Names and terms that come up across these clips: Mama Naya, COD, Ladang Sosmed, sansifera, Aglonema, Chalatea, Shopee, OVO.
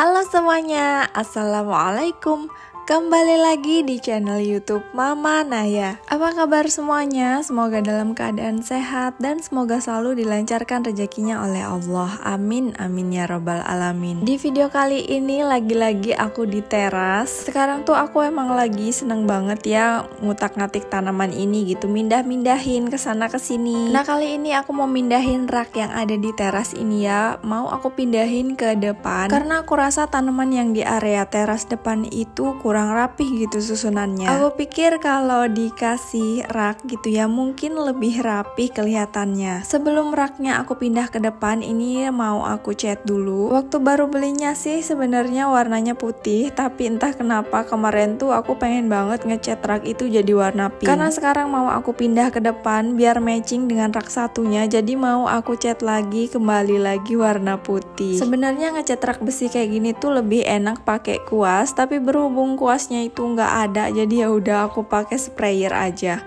Halo semuanya, Assalamualaikum. Kembali lagi di channel YouTube Mama Naya. Apa kabar semuanya? Semoga dalam keadaan sehat dan semoga selalu dilancarkan rezekinya oleh Allah. Amin, amin ya robbal alamin. Di video kali ini lagi-lagi aku di teras. Sekarang tuh aku emang lagi seneng banget ya ngutak-ngatik tanaman ini gitu, mindah-mindahin kesana kesini. Nah kali ini aku mau mindahin rak yang ada di teras ini ya. Mau aku pindahin ke depan karena aku rasa tanaman yang di area teras depan itu kurang rapih gitu susunannya. Aku pikir kalau dikasih rak gitu ya mungkin lebih rapih kelihatannya. Sebelum raknya aku pindah ke depan, ini mau aku cat dulu. Waktu baru belinya sih sebenarnya warnanya putih, tapi entah kenapa kemarin tuh aku pengen banget ngecat rak itu jadi warna pink. Karena sekarang mau aku pindah ke depan biar matching dengan rak satunya, jadi mau aku cat lagi kembali lagi warna putih. Sebenarnya ngecat rak besi kayak gini tuh lebih enak pakai kuas, tapi berhubung kuasnya itu nggak ada, jadi ya udah aku pakai sprayer aja.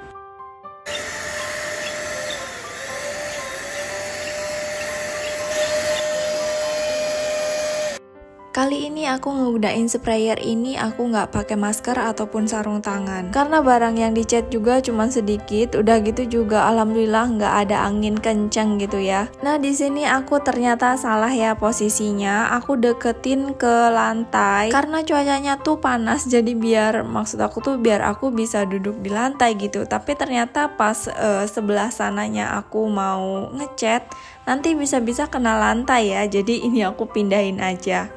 Kali ini aku ngegunain sprayer ini, aku nggak pakai masker ataupun sarung tangan. Karena barang yang dicat juga cuman sedikit, udah gitu juga alhamdulillah nggak ada angin kenceng gitu ya. Nah di sini aku ternyata salah ya posisinya, aku deketin ke lantai. Karena cuacanya tuh panas, jadi maksud aku aku bisa duduk di lantai gitu. Tapi ternyata pas sebelah sananya aku mau ngecat, nanti bisa-bisa kena lantai ya, jadi ini aku pindahin aja.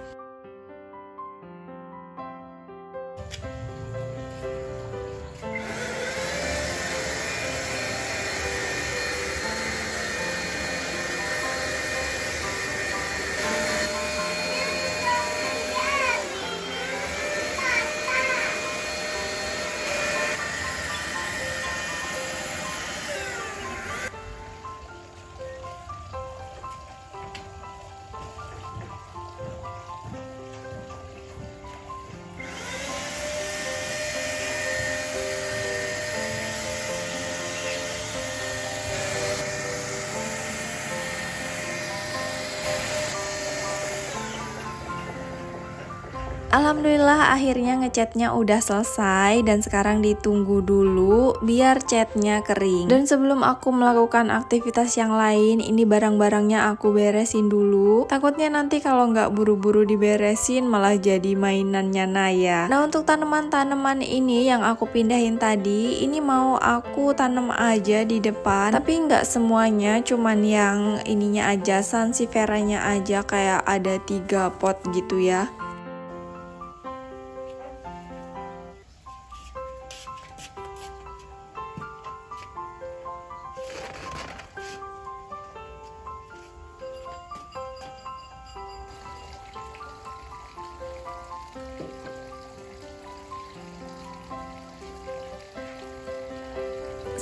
Alhamdulillah akhirnya ngecatnya udah selesai dan sekarang ditunggu dulu biar catnya kering. Dan sebelum aku melakukan aktivitas yang lain, ini barang-barangnya aku beresin dulu. Takutnya nanti kalau nggak buru-buru diberesin malah jadi mainannya Naya. Nah untuk tanaman-tanaman ini yang aku pindahin tadi, ini mau aku tanam aja di depan. Tapi nggak semuanya, cuman yang ininya aja, sansifera-nya aja, kayak ada 3 pot gitu ya.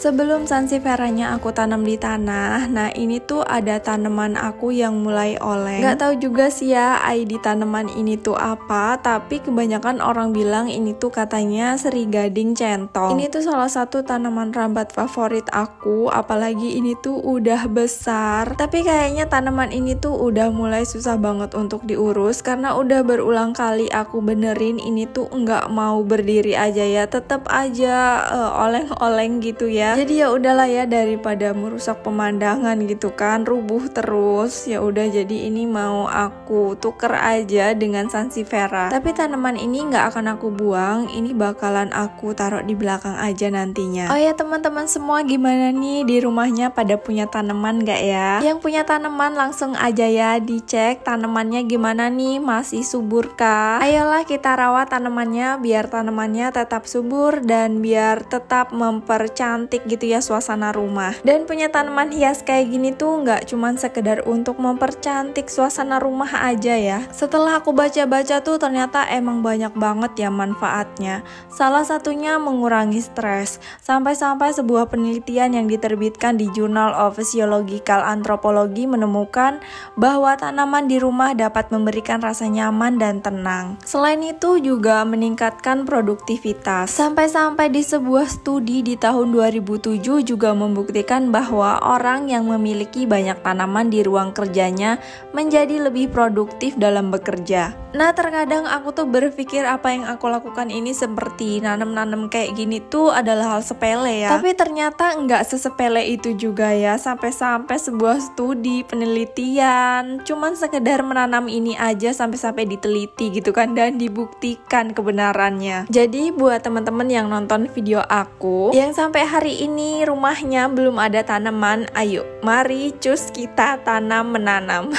Sebelum sansifera-nya aku tanam di tanah, nah ini tuh ada tanaman aku yang mulai oleng. Gak tahu juga sih ya ID tanaman ini tuh apa, tapi kebanyakan orang bilang ini tuh katanya seri gading centong. Ini tuh salah satu tanaman rambat favorit aku, apalagi ini tuh udah besar. Tapi kayaknya tanaman ini tuh udah mulai susah banget untuk diurus, karena udah berulang kali aku benerin ini tuh nggak mau berdiri aja ya, tetap aja oleng-oleng gitu ya. Jadi ya udahlah ya, daripada merusak pemandangan gitu kan, rubuh terus. Ya udah, jadi ini mau aku tuker aja dengan sansifera. Tapi tanaman ini nggak akan aku buang, ini bakalan aku taruh di belakang aja nantinya. Oh ya teman-teman semua, gimana nih di rumahnya pada punya tanaman nggak ya? Yang punya tanaman langsung aja ya dicek tanamannya gimana nih, masih subur kah? Ayolah kita rawat tanamannya biar tanamannya tetap subur dan biar tetap mempercantik gitu ya suasana rumah. Dan punya tanaman hias kayak gini tuh nggak cuman sekedar untuk mempercantik suasana rumah aja ya. Setelah aku baca-baca tuh ternyata emang banyak banget ya manfaatnya. Salah satunya mengurangi stres. Sampai-sampai sebuah penelitian yang diterbitkan di Journal of Physiological Anthropology menemukan bahwa tanaman di rumah dapat memberikan rasa nyaman dan tenang. Selain itu juga meningkatkan produktivitas. Sampai-sampai di sebuah studi di tahun 2000 2007 juga membuktikan bahwa orang yang memiliki banyak tanaman di ruang kerjanya menjadi lebih produktif dalam bekerja. Nah, terkadang aku tuh berpikir apa yang aku lakukan ini seperti nanam-nanam kayak gini tuh adalah hal sepele ya. Tapi ternyata nggak sesepele itu juga ya, sampai-sampai sebuah studi penelitian cuman sekedar menanam ini aja sampai-sampai diteliti gitu kan, dan dibuktikan kebenarannya. Jadi buat teman-teman yang nonton video aku yang sampai hari ini rumahnya belum ada tanaman, ayo mari cus kita tanam menanam.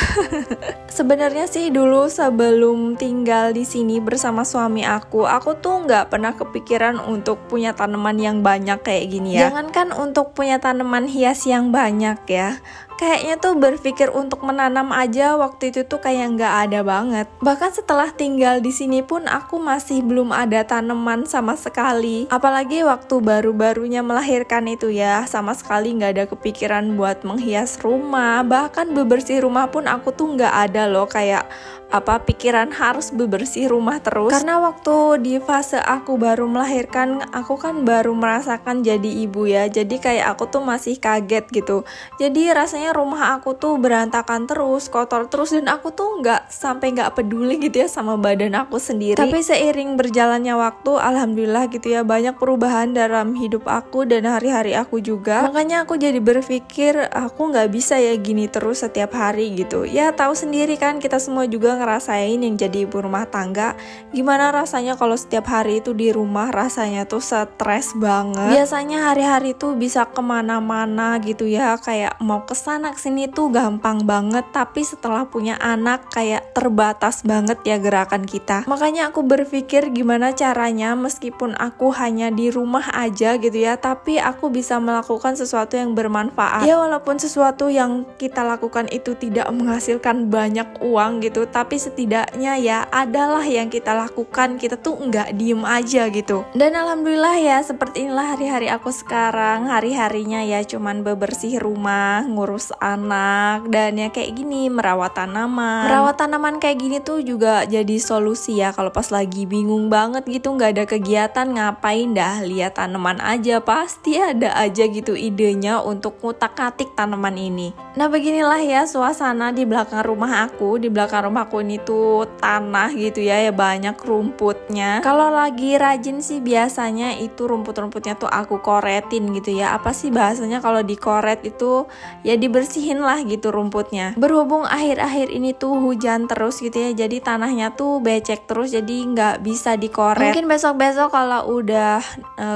Sebenarnya sih dulu sebelum tinggal di sini bersama suami aku tuh nggak pernah kepikiran untuk punya tanaman yang banyak kayak gini ya. Jangankan untuk punya tanaman hias yang banyak ya, kayaknya tuh berpikir untuk menanam aja waktu itu tuh kayak nggak ada banget. Bahkan setelah tinggal di sini pun aku masih belum ada tanaman sama sekali. Apalagi waktu baru-barunya melahirkan itu ya, sama sekali nggak ada kepikiran buat menghias rumah. Bahkan bebersih rumah pun aku tuh nggak ada loh, kayak pikiran harus bebersih rumah terus. Karena waktu di fase aku baru melahirkan, aku kan baru merasakan jadi ibu ya, jadi kayak aku tuh masih kaget gitu. Jadi rasanya rumah aku tuh berantakan terus, kotor terus, dan aku tuh nggak peduli gitu ya sama badan aku sendiri. Tapi seiring berjalannya waktu, alhamdulillah gitu ya, banyak perubahan dalam hidup aku dan hari-hari aku juga. Makanya aku jadi berpikir aku nggak bisa ya gini terus setiap hari gitu. Ya tahu sendiri kan, kita semua juga ngerasain yang jadi ibu rumah tangga gimana rasanya kalau setiap hari itu di rumah, rasanya tuh stres banget. Biasanya hari-hari tuh bisa kemana-mana gitu ya, kayak mau kesana kesini tuh gampang banget, tapi setelah punya anak kayak terbatas banget ya gerakan kita. Makanya aku berpikir gimana caranya meskipun aku hanya di rumah aja gitu ya, tapi aku bisa melakukan sesuatu yang bermanfaat ya, walaupun sesuatu yang kita lakukan itu tidak menghasilkan banyak uang gitu, tapi setidaknya ya adalah yang kita lakukan, kita tuh nggak diem aja gitu. Dan alhamdulillah ya, seperti inilah hari-hari aku sekarang. Hari-harinya ya cuman bebersih rumah, ngurus anak, dan ya kayak gini, merawat tanaman. Merawat tanaman kayak gini tuh juga jadi solusi ya kalau pas lagi bingung banget gitu, nggak ada kegiatan ngapain, dah lihat tanaman aja, pasti ada aja gitu idenya untuk ngutak-ngatik tanaman ini. Nah, beginilah ya suasana di belakang rumah aku. Di belakang rumah aku ini tuh tanah gitu ya, banyak rumputnya. Kalau lagi rajin sih biasanya itu rumput-rumputnya tuh aku koretin gitu ya. Apa sih bahasanya kalau dikoret itu ya, dibersihin lah gitu rumputnya. Berhubung akhir-akhir ini tuh hujan terus gitu ya, jadi tanahnya tuh becek terus, jadi nggak bisa dikoret. Mungkin besok-besok kalau udah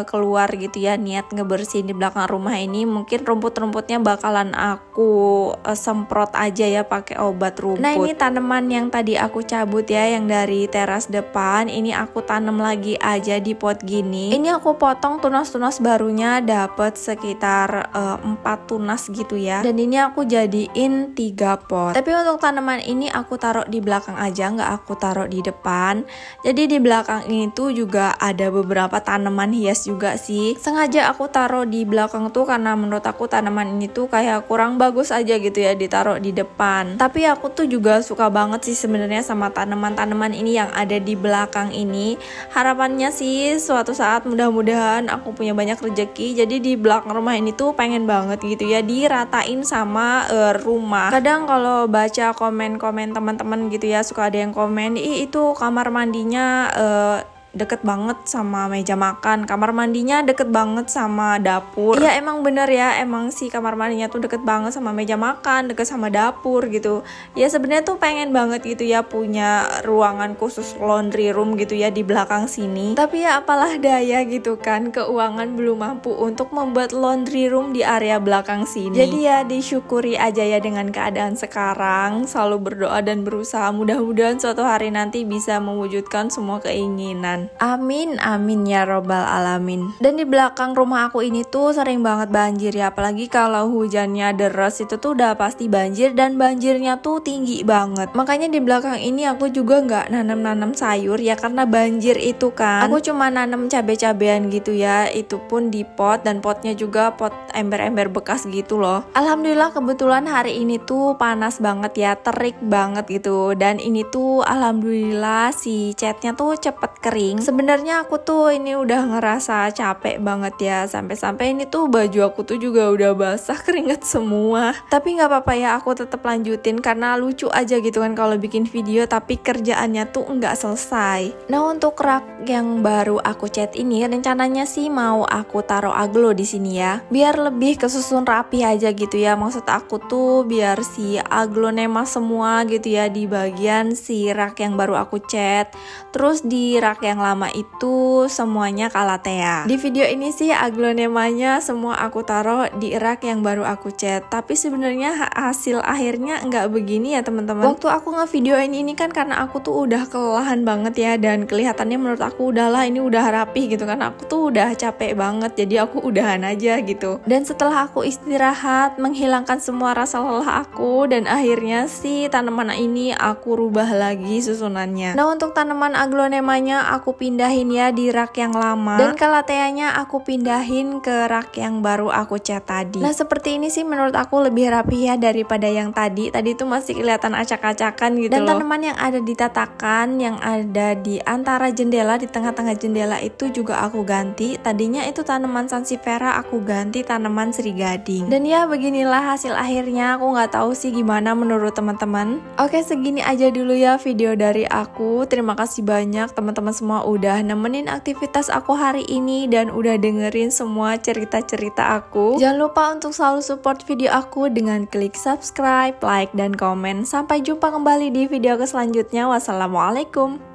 keluar gitu ya, niat ngebersihin di belakang rumah ini, mungkin rumput-rumputnya bakalan aku semprot aja ya pakai obat rumput. Nah, ini tanaman yang tadi aku cabut ya, yang dari teras depan ini aku tanam lagi aja di pot gini. Ini aku potong tunas-tunas barunya, dapat sekitar 4 tunas gitu ya, dan ini aku jadiin 3 pot. Tapi untuk tanaman ini aku taruh di belakang aja, nggak aku taruh di depan. Jadi di belakang ini tuh juga ada beberapa tanaman hias juga sih. Sengaja aku taruh di belakang tuh karena menurut aku tanaman ini tuh kayak kurang bagus aja gitu ya ditaruh di depan. Tapi aku tuh juga suka banget sih sebenarnya sama tanaman-tanaman ini yang ada di belakang ini. Harapannya sih suatu saat mudah-mudahan aku punya banyak rezeki, jadi di belakang rumah ini tuh pengen banget gitu ya diratain sama rumah. Kadang kalau baca komen-komen teman-teman gitu ya, suka ada yang komen, "Ih, itu kamar mandinya deket banget sama meja makan, kamar mandinya deket banget sama dapur." Iya, emang bener ya, emang sih kamar mandinya tuh deket banget sama meja makan, deket sama dapur gitu ya. Sebenarnya tuh pengen banget gitu ya punya ruangan khusus laundry room gitu ya di belakang sini, tapi ya apalah daya gitu kan, keuangan belum mampu untuk membuat laundry room di area belakang sini. Jadi ya disyukuri aja ya dengan keadaan sekarang, selalu berdoa dan berusaha, mudah-mudahan suatu hari nanti bisa mewujudkan semua keinginan. Amin, amin ya robbal alamin. Dan di belakang rumah aku ini tuh sering banget banjir ya, apalagi kalau hujannya deres itu tuh udah pasti banjir, dan banjirnya tuh tinggi banget. Makanya di belakang ini aku juga nggak nanam-nanam sayur ya, karena banjir itu kan. Aku cuma nanam cabe-cabean gitu ya, itu pun di pot, dan potnya juga pot ember-ember bekas gitu loh. Alhamdulillah kebetulan hari ini tuh panas banget ya, terik banget gitu, dan ini tuh alhamdulillah si catnya tuh cepet kering. packing. Sebenarnya aku tuh ini udah ngerasa capek banget ya, sampai-sampai ini tuh baju aku tuh juga udah basah, keringet semua. Tapi nggak apa-apa ya, aku tetap lanjutin karena lucu aja gitu kan kalau bikin video tapi kerjaannya tuh nggak selesai. Nah, untuk rak yang baru aku cat ini rencananya sih mau aku taruh aglo di sini ya, biar lebih kesusun rapi aja gitu ya. Maksud aku tuh biar si aglonema semua gitu ya di bagian si rak yang baru aku cat. Terus di rak yang lama itu semuanya Chalatea. Di video ini sih aglonemanya semua aku taruh di rak yang baru aku cat. Tapi sebenarnya hasil akhirnya nggak begini ya teman-teman. Waktu aku ngevideoin ini kan karena aku tuh udah kelelahan banget ya, dan kelihatannya menurut aku udahlah ini udah rapih gitu kan. Aku tuh udah capek banget jadi aku udahan aja gitu. Dan setelah aku istirahat menghilangkan semua rasa lelah aku, dan akhirnya si tanaman ini aku rubah lagi susunannya. Nah, untuk tanaman aglonemanya aku pindahin ya di rak yang lama, dan Chalateanya aku pindahin ke rak yang baru aku cat tadi. Nah, seperti ini sih menurut aku lebih rapi ya daripada yang tadi. Tadi tuh masih kelihatan acak-acakan gitu dan loh. Dan tanaman yang ada di tatakan, yang ada di antara jendela, di tengah-tengah jendela itu juga aku ganti. Tadinya itu tanaman sansifera, aku ganti tanaman sri gading. Dan ya beginilah hasil akhirnya. Aku nggak tahu sih gimana menurut teman-teman. Oke, segini aja dulu ya video dari aku. Terima kasih banyak teman-teman semua udah nemenin aktivitas aku hari ini dan udah dengerin semua cerita-cerita aku. Jangan lupa untuk selalu support video aku dengan klik subscribe, like, dan komen. Sampai jumpa kembali di video selanjutnya. Wassalamualaikum.